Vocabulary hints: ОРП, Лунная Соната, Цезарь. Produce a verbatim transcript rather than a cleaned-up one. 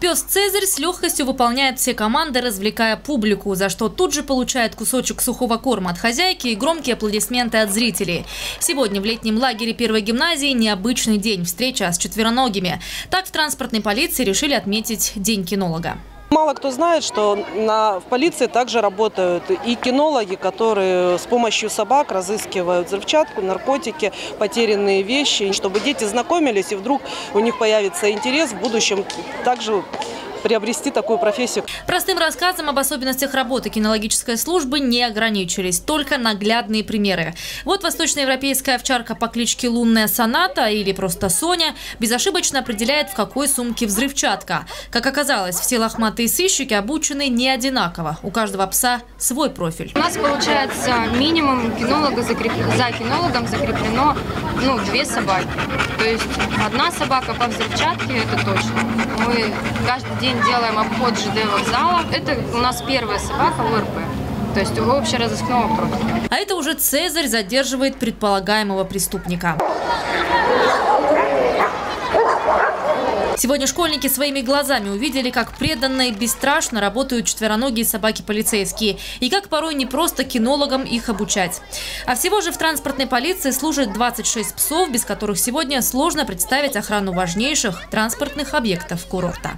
Пес Цезарь с легкостью выполняет все команды, развлекая публику, за что тут же получает кусочек сухого корма от хозяйки и громкие аплодисменты от зрителей. Сегодня в летнем лагере первой гимназии необычный день – встреча с четвероногими. Так в транспортной полиции решили отметить День кинолога. Мало кто знает, что на, в полиции также работают и кинологи, которые с помощью собак разыскивают взрывчатку, наркотики, потерянные вещи, чтобы дети знакомились и вдруг у них появится интерес в будущем также приобрести такую профессию. Простым рассказом об особенностях работы кинологической службы не ограничились, только наглядные примеры. Вот восточноевропейская овчарка по кличке Лунная Соната, или просто Соня, безошибочно определяет, в какой сумке взрывчатка. Как оказалось, все лохматые сыщики обучены не одинаково. У каждого пса свой профиль. У нас получается минимум кинолога закреп... за кинологом закреплено ну, две собаки. То есть одна собака по взрывчатке, это точно. Мы каждый день делаем обход ЖД вокзала. Это у нас первая собака в ОРП, то есть у общеразыскного профиля. А это уже Цезарь задерживает предполагаемого преступника. Сегодня школьники своими глазами увидели, как преданно и бесстрашно работают четвероногие собаки-полицейские и как порой не просто кинологам их обучать. А всего же в транспортной полиции служат двадцать шесть псов, без которых сегодня сложно представить охрану важнейших транспортных объектов курорта.